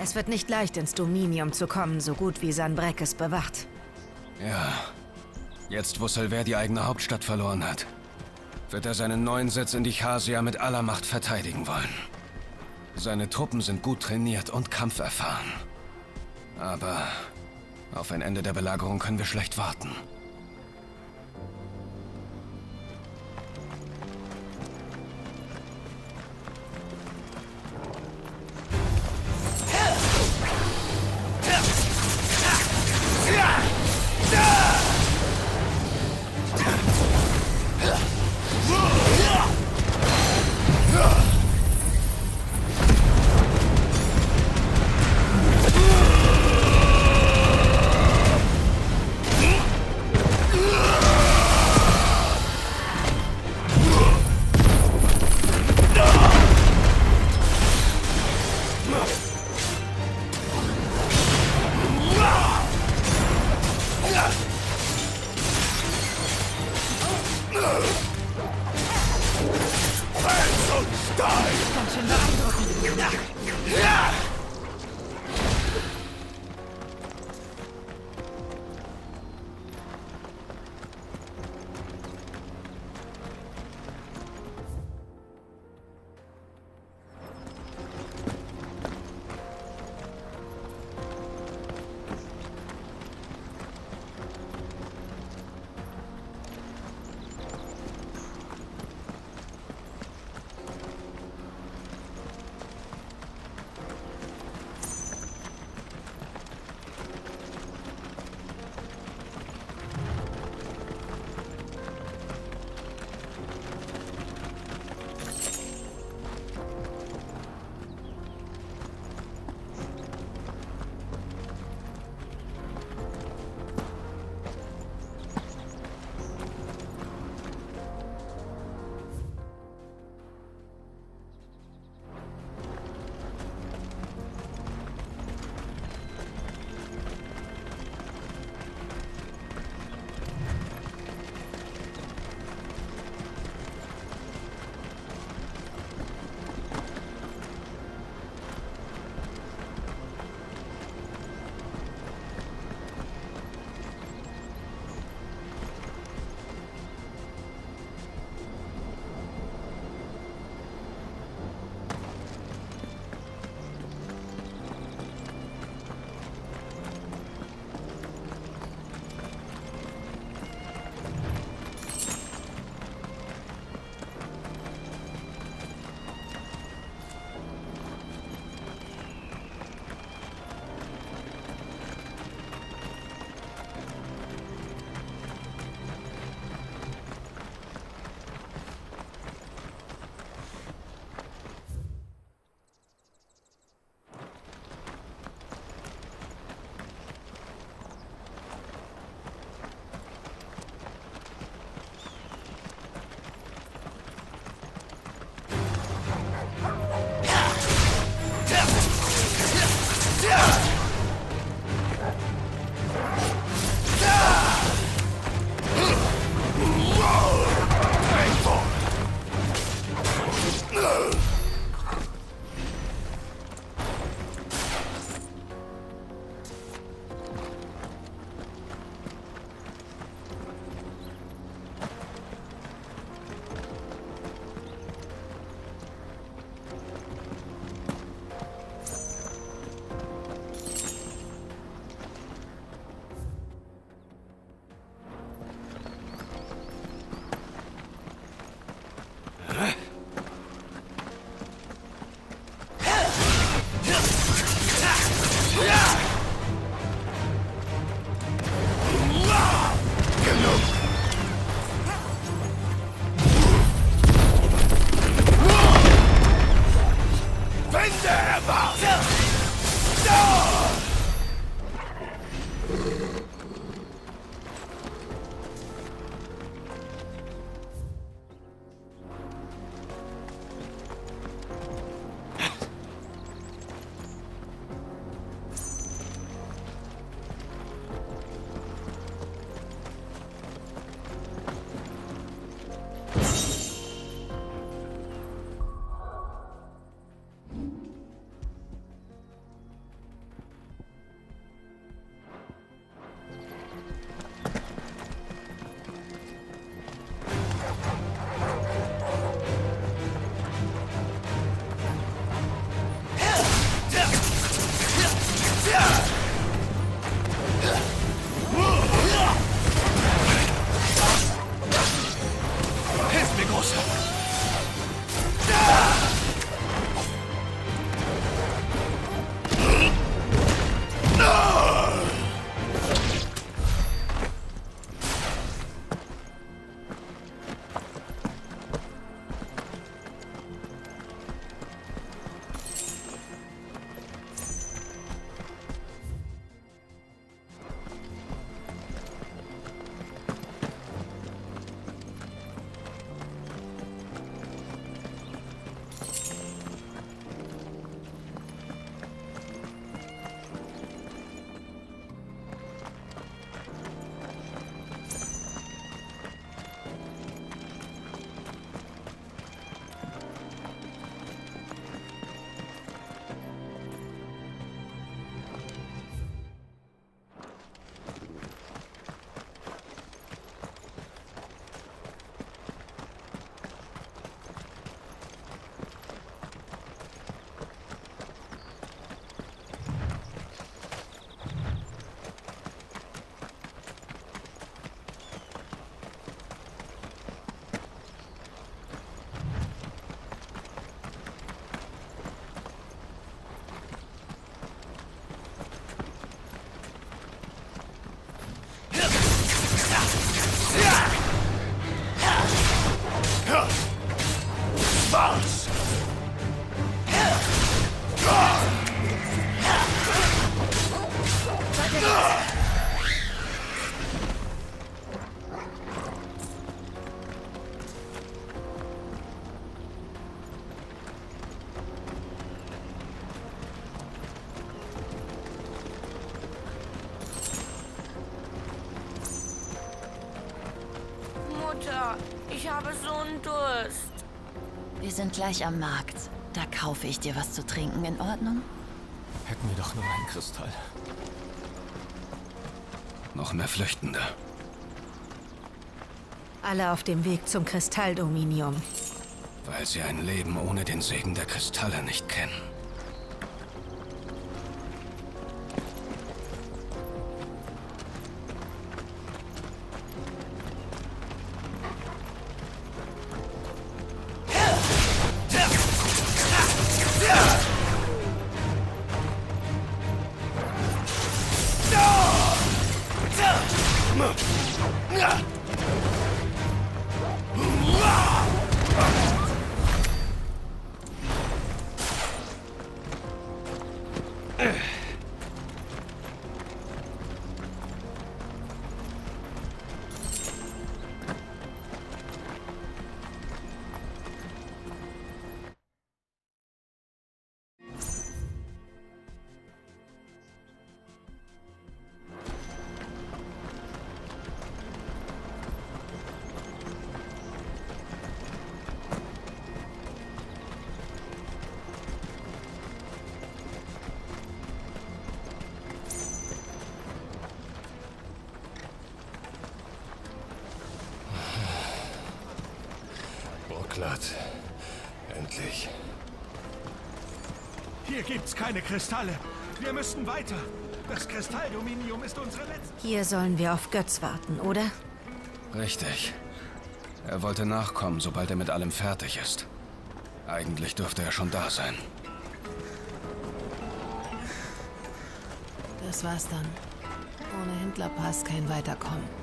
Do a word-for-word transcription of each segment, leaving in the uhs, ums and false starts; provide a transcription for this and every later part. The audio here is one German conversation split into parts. Es wird nicht leicht, ins Dominium zu kommen, so gut wie Sanbreque es bewacht. Ja. Jetzt, wo Selver die eigene Hauptstadt verloren hat, wird er seinen neuen Sitz in Dichasia mit aller Macht verteidigen wollen. Seine Truppen sind gut trainiert und kampferfahren. Aber auf ein Ende der Belagerung können wir schlecht warten. Ich habe so einen Durst. Wir sind gleich am Markt. Da kaufe ich dir was zu trinken, in Ordnung? Hätten wir doch nur einen Kristall. Noch mehr Flüchtende. Alle auf dem Weg zum Kristalldominium. Weil sie ein Leben ohne den Segen der Kristalle nicht kennen. Endlich. Hier gibt's keine Kristalle. Wir müssen weiter. Das Kristalldominium ist unsere letzte... Hier sollen wir auf Götz warten, oder? Richtig. Er wollte nachkommen, sobald er mit allem fertig ist. Eigentlich dürfte er schon da sein. Das war's dann. Ohne Händlerpass kein Weiterkommen.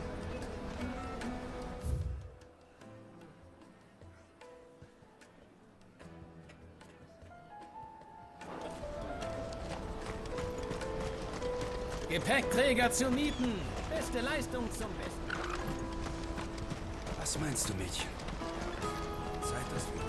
Gepäckträger zu mieten. Beste Leistung zum Besten. Was meinst du, Mädchen? Zeit, dass wir...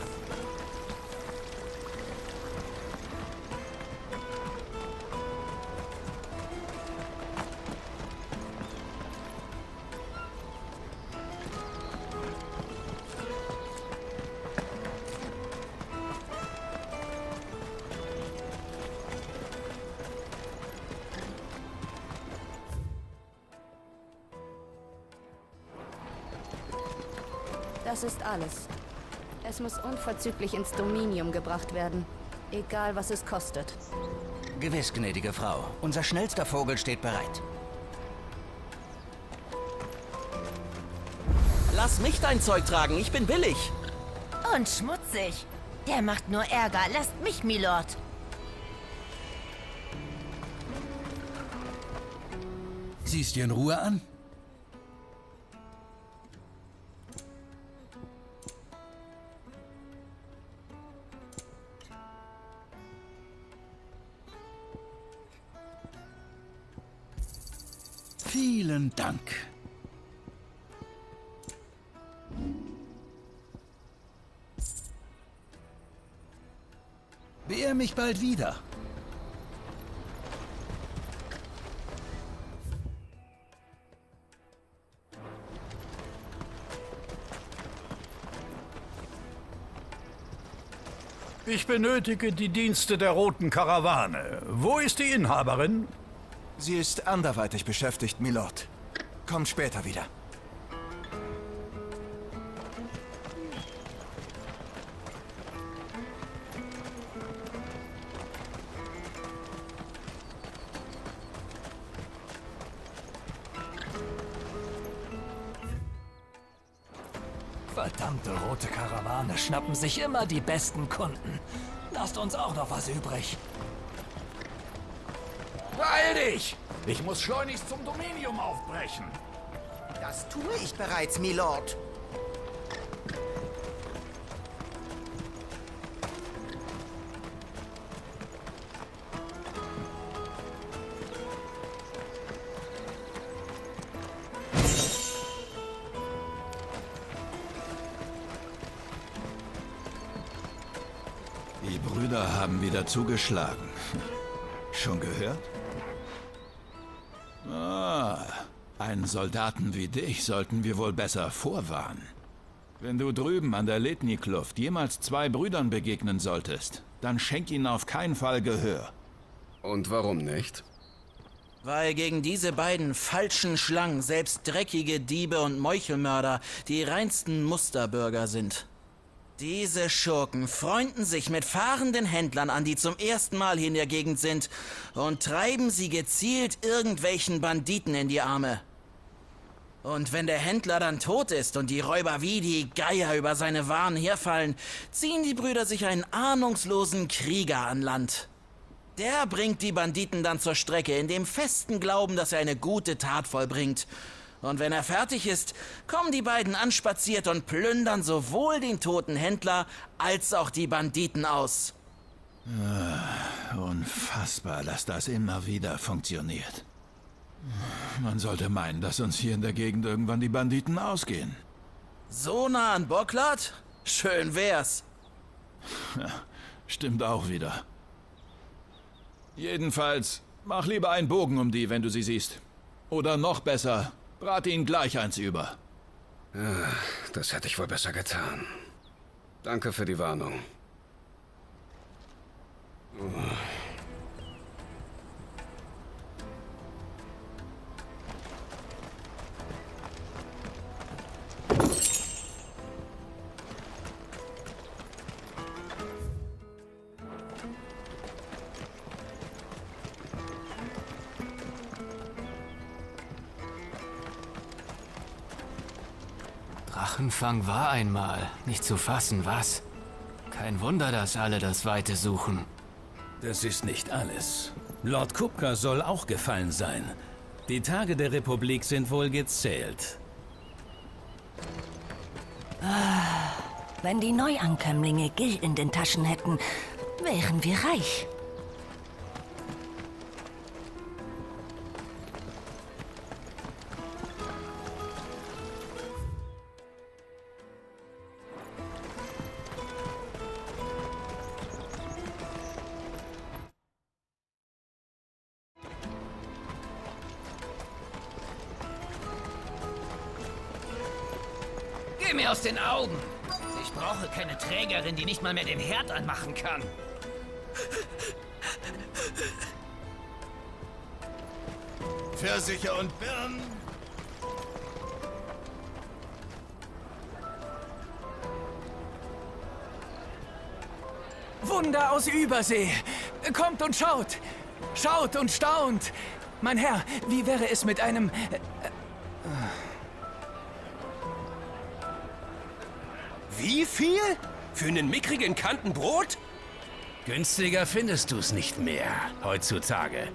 Das ist alles. Es muss unverzüglich ins Dominium gebracht werden. Egal, was es kostet. Gewiss, gnädige Frau. Unser schnellster Vogel steht bereit. Lass mich dein Zeug tragen. Ich bin billig. Und schmutzig. Der macht nur Ärger. Lasst mich, Milord. Siehst dir in Ruhe an? Vielen Dank. Beehr mich bald wieder. Ich benötige die Dienste der roten Karawane. Wo ist die Inhaberin? Sie ist anderweitig beschäftigt, Milord. Kommt später wieder. Verdammte rote Karawane schnappen sich immer die besten Kunden. Lasst uns auch noch was übrig. Beeil dich! Ich muss schleunigst zum Dominium aufbrechen. Das tue ich bereits, Milord. Die Brüder haben wieder zugeschlagen. Schon gehört? Einen Soldaten wie dich sollten wir wohl besser vorwarnen. Wenn du drüben an der Lethny-Kluft jemals zwei Brüdern begegnen solltest, dann schenk ihnen auf keinen Fall Gehör. Und warum nicht? Weil gegen diese beiden falschen Schlangen selbst dreckige Diebe und Meuchelmörder die reinsten Musterbürger sind. Diese Schurken freunden sich mit fahrenden Händlern an, die zum ersten Mal hier in der Gegend sind, und treiben sie gezielt irgendwelchen Banditen in die Arme. Und wenn der Händler dann tot ist und die Räuber wie die Geier über seine Waren herfallen, ziehen die Brüder sich einen ahnungslosen Krieger an Land. Der bringt die Banditen dann zur Strecke, in dem festen Glauben, dass er eine gute Tat vollbringt. Und wenn er fertig ist, kommen die beiden anspaziert und plündern sowohl den toten Händler als auch die Banditen aus. Ah, unfassbar, dass das immer wieder funktioniert. Man sollte meinen, dass uns hier in der Gegend irgendwann die Banditen ausgehen. So nah an Bocklad? Schön wär's. Ja, stimmt auch wieder. Jedenfalls, mach lieber einen Bogen um die, wenn du sie siehst. Oder noch besser... Brate ihn gleich eins über. Ach, das hätte ich wohl besser getan. Danke für die Warnung. Drachenfang war einmal. Nicht zu fassen, was? Kein Wunder, dass alle das Weite suchen. Das ist nicht alles. Lord Kupka soll auch gefallen sein. Die Tage der Republik sind wohl gezählt. Ah, wenn die Neuankömmlinge Gil in den Taschen hätten, wären wir reich. Mir aus den Augen. Ich brauche keine Trägerin, die nicht mal mehr den Herd anmachen kann. Pfirsiche und Birnen. Wunder aus Übersee. Kommt und schaut. Schaut und staunt. Mein Herr, wie wäre es mit einem... Äh, Wie viel? Für einen mickrigen Kantenbrot? Günstiger findest du es nicht mehr heutzutage.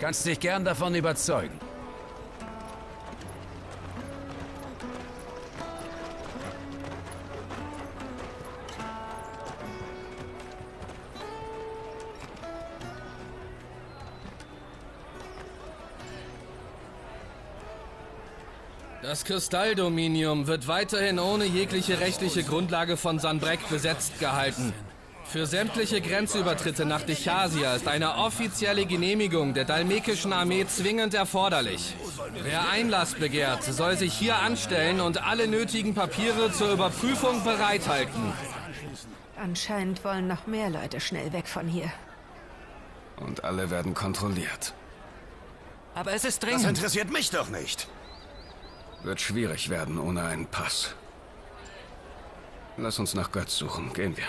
Kannst dich gern davon überzeugen. Das Kristalldominium wird weiterhin ohne jegliche rechtliche Grundlage von Sanbreque besetzt gehalten. Für sämtliche Grenzübertritte nach Dichasia ist eine offizielle Genehmigung der Dalmekischen Armee zwingend erforderlich. Wer Einlass begehrt, soll sich hier anstellen und alle nötigen Papiere zur Überprüfung bereithalten. Anscheinend wollen noch mehr Leute schnell weg von hier. Und alle werden kontrolliert. Aber es ist dringend. Das interessiert mich doch nicht. Wird schwierig werden ohne einen Pass. Lass uns nach Götz suchen. Gehen wir.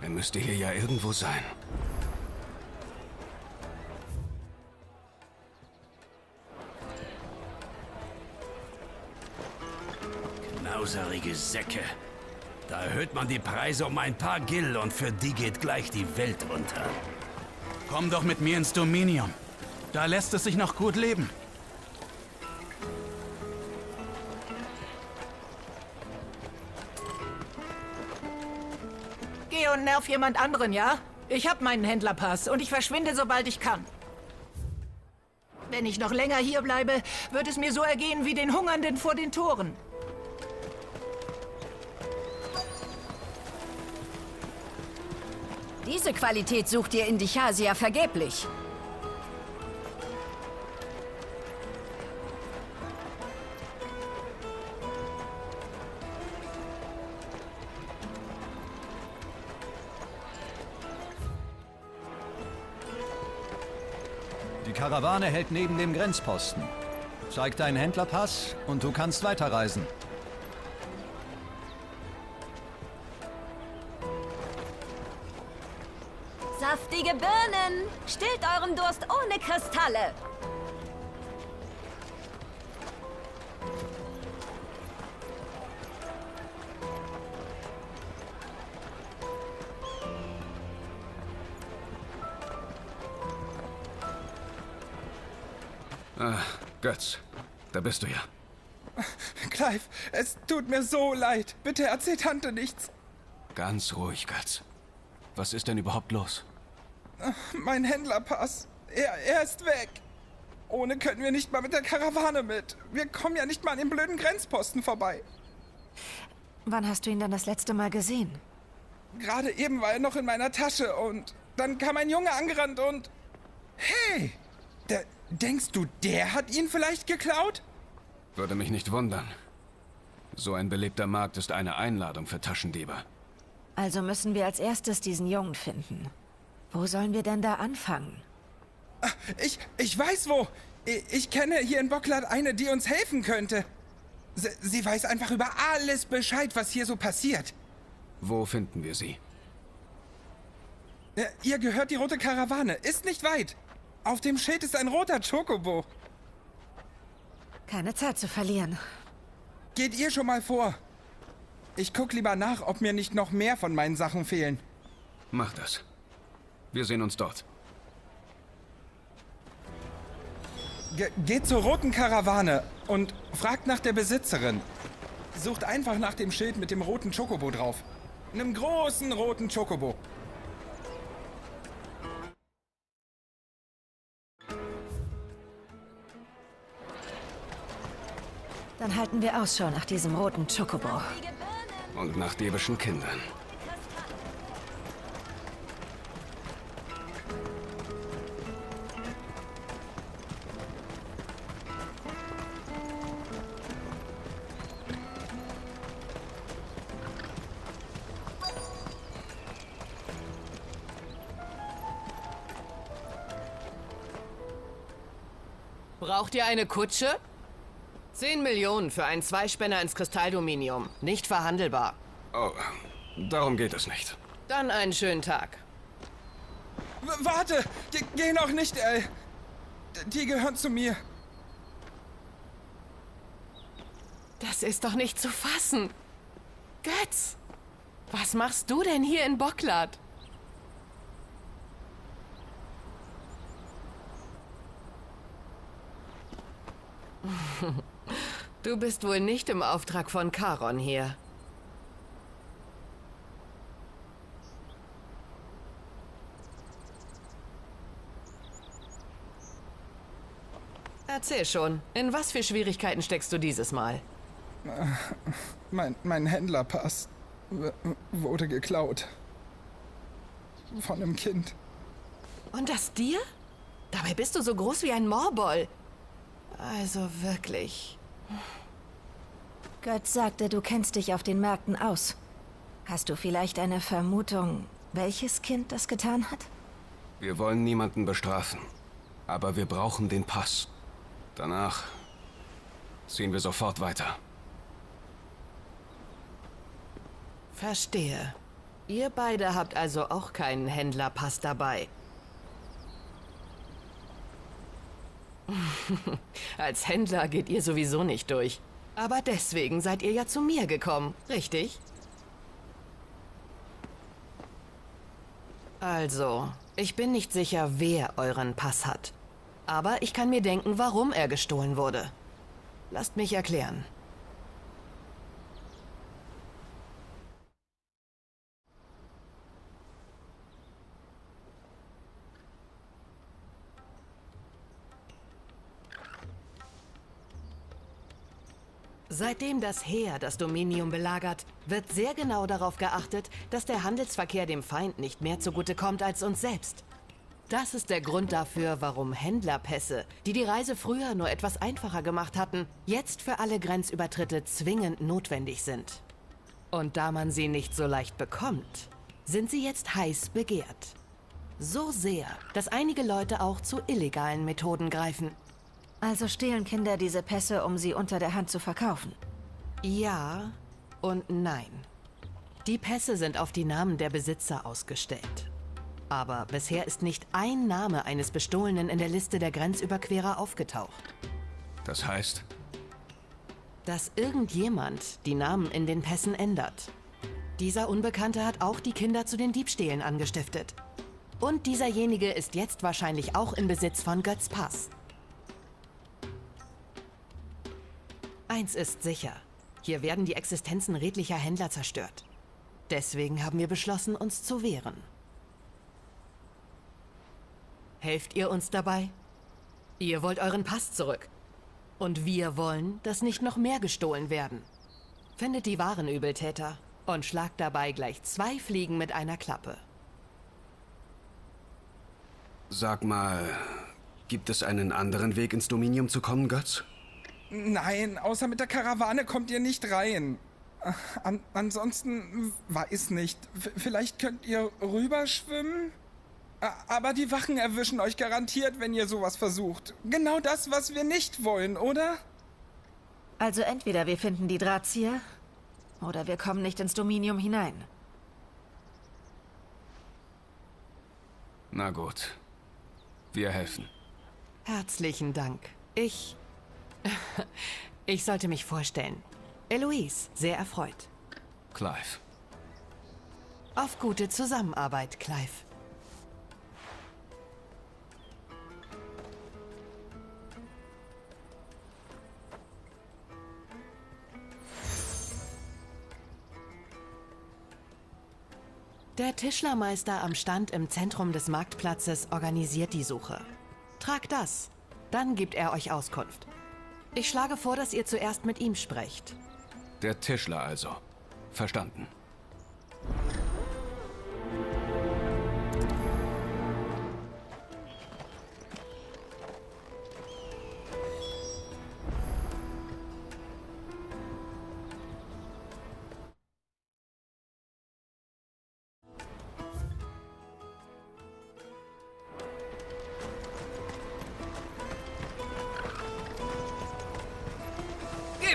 Er müsste hier ja irgendwo sein. Knauserige Säcke. Da erhöht man die Preise um ein paar Gil und für die geht gleich die Welt unter. Komm doch mit mir ins Dominium. Da lässt es sich noch gut leben. Geh und nerv jemand anderen, ja? Ich hab meinen Händlerpass und ich verschwinde, sobald ich kann. Wenn ich noch länger hier bleibe, wird es mir so ergehen wie den Hungernden vor den Toren. Diese Qualität sucht ihr in Dichasia vergeblich. Karawane hält neben dem Grenzposten. Zeig deinen Händlerpass und du kannst weiterreisen. Saftige Birnen! Stillt euren Durst ohne Kristalle! Ah, Götz, da bist du ja. Clive, es tut mir so leid. Bitte erzähl Tante nichts. Ganz ruhig, Götz. Was ist denn überhaupt los? Mein Händlerpass. Er, er ist weg. Ohne können wir nicht mal mit der Karawane mit. Wir kommen ja nicht mal an den blöden Grenzposten vorbei. Wann hast du ihn dann das letzte Mal gesehen? Gerade eben war er noch in meiner Tasche und dann kam ein Junge angerannt und... Hey! Der... Denkst du, der hat ihn vielleicht geklaut? Würde mich nicht wundern. So ein belebter Markt ist eine Einladung für Taschendiebe. Also müssen wir als erstes diesen Jungen finden. Wo sollen wir denn da anfangen? Ich, ich weiß wo. Ich, ich kenne hier in Bocklad eine, die uns helfen könnte. Sie, sie weiß einfach über alles Bescheid, was hier so passiert. Wo finden wir sie? Ihr gehört die rote Karawane. Ist nicht weit. Auf dem Schild ist ein roter Chocobo. Keine Zeit zu verlieren. Geht ihr schon mal vor? Ich guck lieber nach, ob mir nicht noch mehr von meinen Sachen fehlen. Mach das. Wir sehen uns dort. Ge- geht zur roten Karawane und fragt nach der Besitzerin. Sucht einfach nach dem Schild mit dem roten Chocobo drauf. Einem großen roten Chocobo. Dann halten wir Ausschau nach diesem roten Chocobo. Und nach diebischen Kindern. Braucht ihr eine Kutsche? zehn Millionen für einen Zweispänner ins Kristalldominium. Nicht verhandelbar. Oh, darum geht es nicht. Dann einen schönen Tag. W warte! G geh noch nicht, ey! D die gehören zu mir. Das ist doch nicht zu fassen. Götz! Was machst du denn hier in Bocklad? Du bist wohl nicht im Auftrag von Charon hier. Erzähl schon, in was für Schwierigkeiten steckst du dieses Mal? Mein, mein Händlerpass wurde geklaut. Von einem Kind. Und das dir? Dabei bist du so groß wie ein Morbol. Also wirklich... Götz sagte, du kennst dich auf den Märkten aus. Hast du vielleicht eine Vermutung, welches Kind das getan hat? Wir wollen niemanden bestrafen, aber wir brauchen den Pass. Danach ziehen wir sofort weiter. Verstehe. Ihr beide habt also auch keinen Händlerpass dabei. Als Händler geht ihr sowieso nicht durch. Aber deswegen seid ihr ja zu mir gekommen, richtig? Also, ich bin nicht sicher, wer euren Pass hat. Aber ich kann mir denken, warum er gestohlen wurde. Lasst mich erklären. Seitdem das Heer das Dominium belagert, wird sehr genau darauf geachtet, dass der Handelsverkehr dem Feind nicht mehr zugutekommt als uns selbst. Das ist der Grund dafür, warum Händlerpässe, die die Reise früher nur etwas einfacher gemacht hatten, jetzt für alle Grenzübertritte zwingend notwendig sind. Und da man sie nicht so leicht bekommt, sind sie jetzt heiß begehrt. So sehr, dass einige Leute auch zu illegalen Methoden greifen. Also stehlen Kinder diese Pässe, um sie unter der Hand zu verkaufen? Ja und nein. Die Pässe sind auf die Namen der Besitzer ausgestellt. Aber bisher ist nicht ein Name eines Bestohlenen in der Liste der Grenzüberquerer aufgetaucht. Das heißt? Dass irgendjemand die Namen in den Pässen ändert. Dieser Unbekannte hat auch die Kinder zu den Diebstählen angestiftet. Und dieserjenige ist jetzt wahrscheinlich auch im Besitz von Götz Pass. Eins ist sicher, hier werden die Existenzen redlicher Händler zerstört. Deswegen haben wir beschlossen, uns zu wehren. Helft ihr uns dabei? Ihr wollt euren Pass zurück. Und wir wollen, dass nicht noch mehr gestohlen werden. Findet die wahren Übeltäter und schlagt dabei gleich zwei Fliegen mit einer Klappe. Sag mal, gibt es einen anderen Weg, ins Dominium zu kommen, Götz? Nein, außer mit der Karawane kommt ihr nicht rein. An ansonsten weiß nicht. V vielleicht könnt ihr rüberschwimmen? Aber die Wachen erwischen euch garantiert, wenn ihr sowas versucht. Genau das, was wir nicht wollen, oder? Also entweder wir finden die Drahtzieher, oder wir kommen nicht ins Dominium hinein. Na gut. Wir helfen. Herzlichen Dank. Ich... Ich sollte mich vorstellen. Eloise, sehr erfreut. Clive. Auf gute Zusammenarbeit, Clive. Der Tischlermeister am Stand im Zentrum des Marktplatzes organisiert die Suche. Tragt das, dann gibt er euch Auskunft. Ich schlage vor, dass ihr zuerst mit ihm sprecht. Der Tischler also. Verstanden.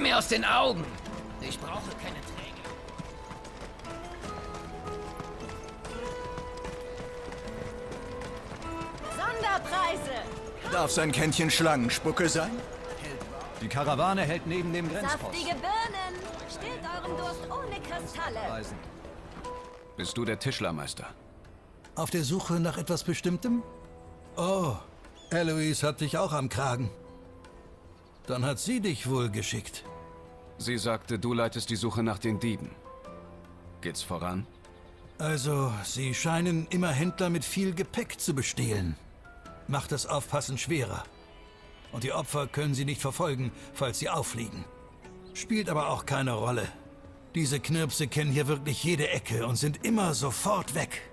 Mir aus den Augen. Ich brauche keine Träger. Sonderpreise. Darf sein Kännchen Schlangenspucke sein? Die Karawane hält neben dem Grenzposten. Saftige Birnen. Stillt euren Durst ohne Kristalle. Bist du der Tischlermeister? Auf der Suche nach etwas Bestimmtem? Oh, Eloise hat dich auch am Kragen. Dann hat sie dich wohl geschickt. Sie sagte, du leitest die Suche nach den Dieben. Geht's voran? Also, sie scheinen immer Händler mit viel Gepäck zu bestehlen. Macht das Aufpassen schwerer. Und die Opfer können sie nicht verfolgen, falls sie auffliegen. Spielt aber auch keine Rolle. Diese Knirpse kennen hier wirklich jede Ecke und sind immer sofort weg.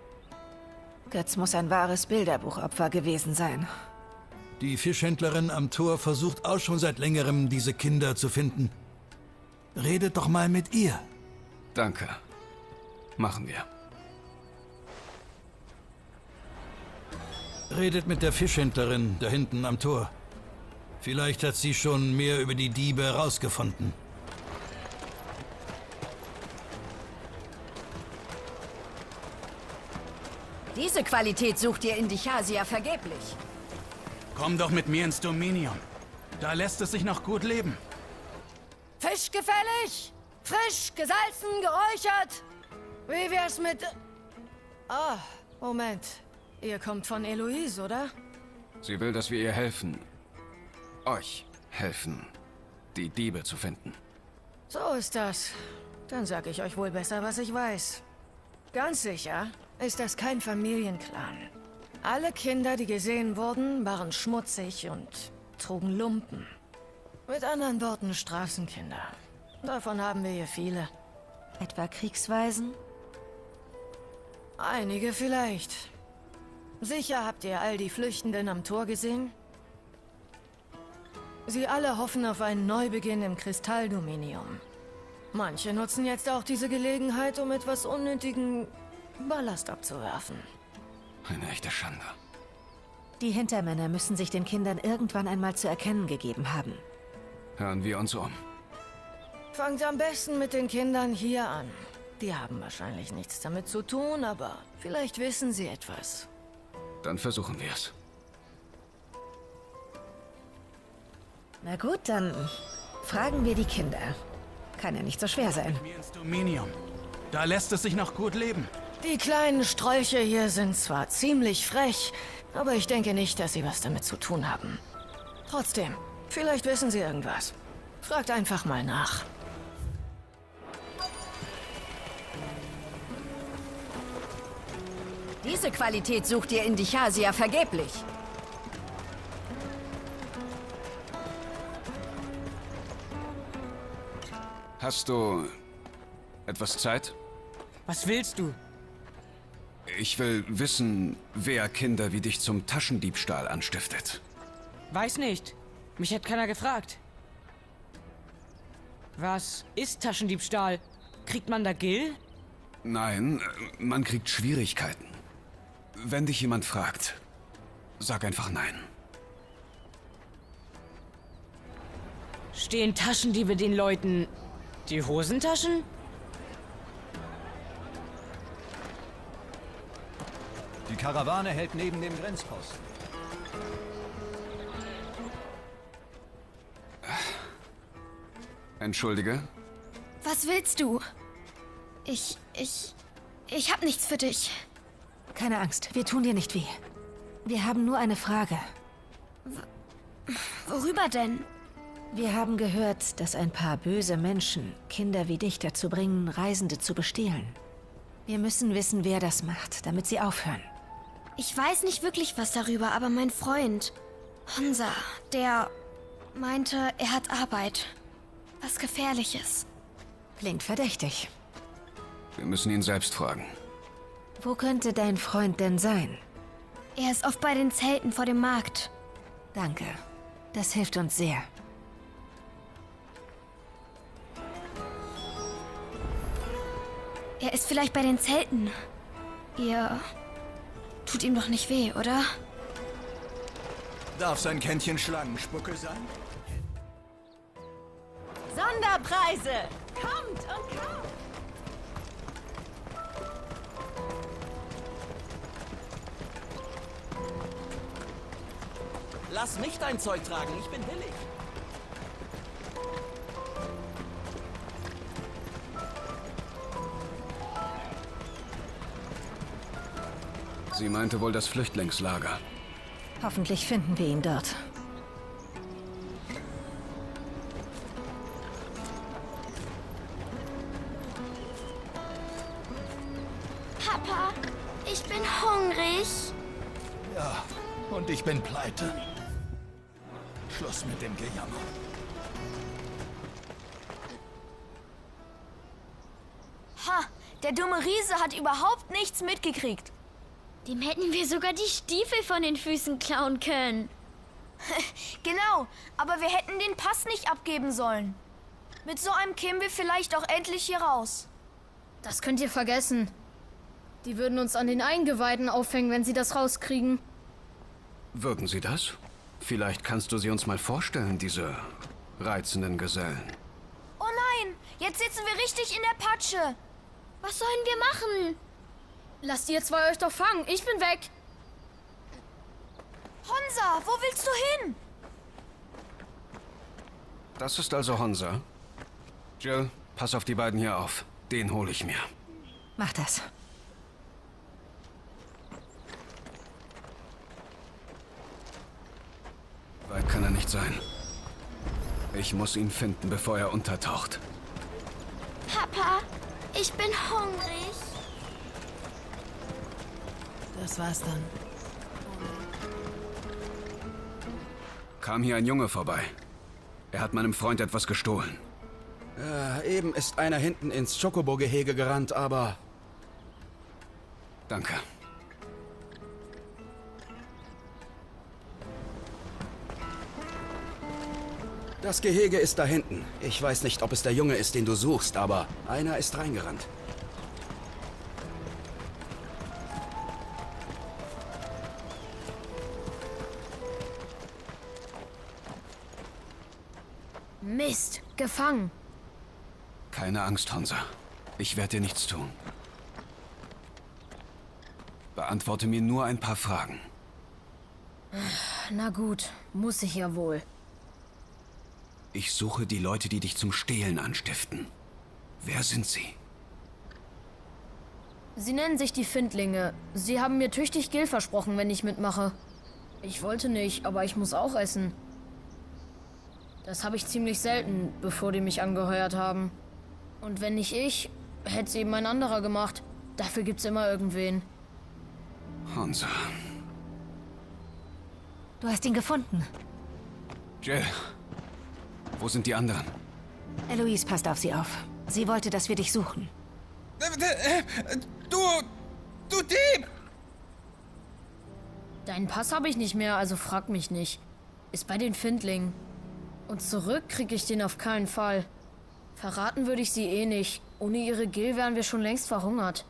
Götz muss ein wahres Bilderbuchopfer gewesen sein. Die Fischhändlerin am Tor versucht auch schon seit längerem, diese Kinder zu finden. Redet doch mal mit ihr. Danke. Machen wir. Redet mit der Fischhändlerin da hinten am Tor. Vielleicht hat sie schon mehr über die Diebe herausgefunden. Diese Qualität sucht ihr in Dichasia vergeblich. Komm doch mit mir ins Dominium. Da lässt es sich noch gut leben. Fisch gefällig? Frisch, gesalzen, geräuchert? Wie wär's mit... Ah, oh, Moment. Ihr kommt von Eloise, oder? Sie will, dass wir ihr helfen. Euch helfen, die Diebe zu finden. So ist das. Dann sag ich euch wohl besser, was ich weiß. Ganz sicher ist das kein Familienclan. Alle Kinder, die gesehen wurden, waren schmutzig und trugen Lumpen. Mit anderen Worten Straßenkinder. Davon haben wir hier viele. Etwa Kriegsweisen? Einige vielleicht. Sicher habt ihr all die Flüchtenden am Tor gesehen? Sie alle hoffen auf einen Neubeginn im Kristalldominium. Manche nutzen jetzt auch diese Gelegenheit, um etwas unnötigen Ballast abzuwerfen. Eine echte Schande. Die Hintermänner müssen sich den Kindern irgendwann einmal zu erkennen gegeben haben. Hören wir uns um. Fangt am besten mit den Kindern hier an. Die haben wahrscheinlich nichts damit zu tun, aber vielleicht wissen sie etwas. Dann versuchen wir es. Na gut, dann fragen wir die Kinder. Kann ja nicht so schwer sein. Mit mir ins Dominium. Da lässt es sich noch gut leben. Die kleinen Strolche hier sind zwar ziemlich frech, aber ich denke nicht, dass sie was damit zu tun haben. Trotzdem, vielleicht wissen sie irgendwas. Fragt einfach mal nach. Diese Qualität sucht ihr in Dichasia vergeblich. Hast du etwas Zeit? Was willst du? Ich will wissen, wer Kinder wie dich zum Taschendiebstahl anstiftet. Weiß nicht. Mich hat keiner gefragt. Was ist Taschendiebstahl? Kriegt man da Gil? Nein, man kriegt Schwierigkeiten. Wenn dich jemand fragt, sag einfach nein. Stehen Taschendiebe den Leuten die Hosentaschen? Die Karawane hält neben dem Grenzposten. Entschuldige? Was willst du? Ich, ich, ich hab nichts für dich. Keine Angst, wir tun dir nicht weh. Wir haben nur eine Frage. W- worüber denn? Wir haben gehört, dass ein paar böse Menschen Kinder wie dich dazu bringen, Reisende zu bestehlen. Wir müssen wissen, wer das macht, damit sie aufhören. Ich weiß nicht wirklich was darüber, aber mein Freund, Hanza, der meinte, er hat Arbeit. Was Gefährliches. Klingt verdächtig. Wir müssen ihn selbst fragen. Wo könnte dein Freund denn sein? Er ist oft bei den Zelten vor dem Markt. Danke. Das hilft uns sehr. Er ist vielleicht bei den Zelten. Ihr tut ihm doch nicht weh, oder? Darf sein Kännchen Schlangenspucke sein? Sonderpreise! Kommt und kommt! Lass mich dein Zeug tragen, ich bin willig. Sie meinte wohl das Flüchtlingslager. Hoffentlich finden wir ihn dort. Papa, ich bin hungrig. Ja, und ich bin pleite. Schluss mit dem Gejammer. Ha, der dumme Riese hat überhaupt nichts mitgekriegt. Dem hätten wir sogar die Stiefel von den Füßen klauen können. Genau, aber wir hätten den Pass nicht abgeben sollen. Mit so einem kämen wir vielleicht auch endlich hier raus. Das könnt ihr vergessen. Die würden uns an den Eingeweiden aufhängen, wenn sie das rauskriegen. Würden sie das? Vielleicht kannst du sie uns mal vorstellen, diese reizenden Gesellen. Oh nein, jetzt sitzen wir richtig in der Patsche. Was sollen wir machen? Lasst ihr zwei euch doch fangen, ich bin weg. Hanza, wo willst du hin? Das ist also Hanza. Jill, pass auf die beiden hier auf. Den hole ich mir. Mach das. Weit kann er nicht sein. Ich muss ihn finden, bevor er untertaucht. Papa, ich bin hungrig. Das war's dann. Kam hier ein Junge vorbei. Er hat meinem Freund etwas gestohlen. Äh, eben ist einer hinten ins Chocobo-Gehege gerannt, aber... Danke. Das Gehege ist da hinten. Ich weiß nicht, ob es der Junge ist, den du suchst, aber einer ist reingerannt. Mist, gefangen. Keine Angst, Hanza. Ich werde dir nichts tun. Beantworte mir nur ein paar Fragen. Na gut, muss ich ja wohl. Ich suche die Leute, die dich zum Stehlen anstiften. Wer sind sie? Sie nennen sich die Findlinge. Sie haben mir tüchtig Gil versprochen, wenn ich mitmache. Ich wollte nicht, aber ich muss auch essen. Das habe ich ziemlich selten, bevor die mich angeheuert haben. Und wenn nicht ich, hätte es eben ein anderer gemacht. Dafür gibt's immer irgendwen. Hanza. Du hast ihn gefunden. Jill, wo sind die anderen? Eloise passt auf sie auf. Sie wollte, dass wir dich suchen. Du... du Dieb! Deinen Pass habe ich nicht mehr, also frag mich nicht. Ist bei den Findlingen. Und zurück kriege ich den auf keinen Fall. Verraten würde ich sie eh nicht. Ohne ihre Gil wären wir schon längst verhungert.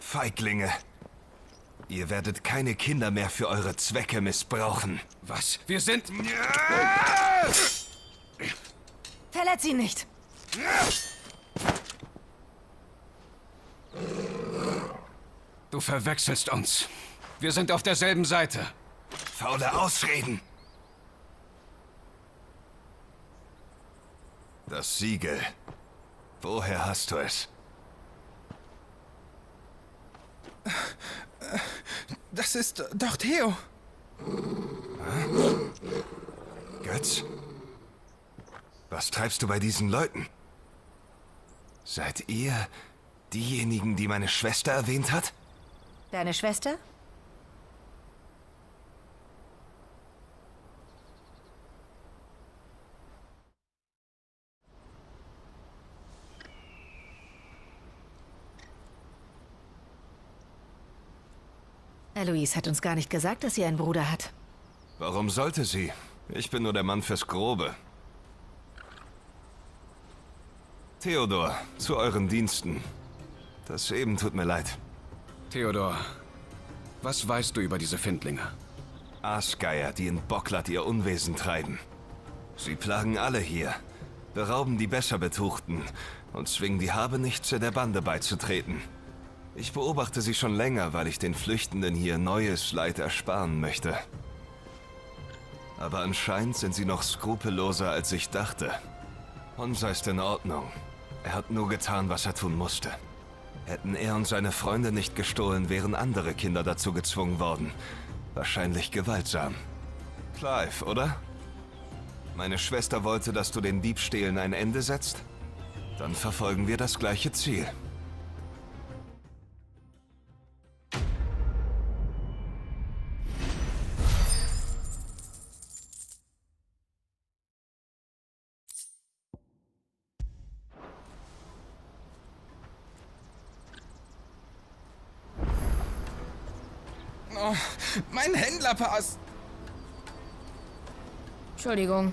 Feiglinge, ihr werdet keine Kinder mehr für eure Zwecke missbrauchen. Was? Wir sind... Verletz ihn nicht! Du verwechselst uns. Wir sind auf derselben Seite. Faule Ausreden! Das Siegel. Woher hast du es? Das ist doch Theo. Hm? Götz? Was treibst du bei diesen Leuten? Seid ihr diejenigen, die meine Schwester erwähnt hat? Deine Schwester? Eloise hat uns gar nicht gesagt, dass sie einen Bruder hat. Warum sollte sie? Ich bin nur der Mann fürs Grobe. Theodor, zu euren Diensten. Das eben tut mir leid. Theodor, was weißt du über diese Findlinge? Aasgeier, die in Bocklad ihr Unwesen treiben. Sie plagen alle hier, berauben die Besserbetuchten und zwingen die Habenichtse der Bande beizutreten. Ich beobachte sie schon länger, weil ich den Flüchtenden hier neues Leid ersparen möchte. Aber anscheinend sind sie noch skrupelloser, als ich dachte. Hanza ist in Ordnung. Er hat nur getan, was er tun musste. Hätten er und seine Freunde nicht gestohlen, wären andere Kinder dazu gezwungen worden. Wahrscheinlich gewaltsam. Clive, oder? Meine Schwester wollte, dass du den Diebstählen ein Ende setzt? Dann verfolgen wir das gleiche Ziel. Mein Händlerpass! Entschuldigung.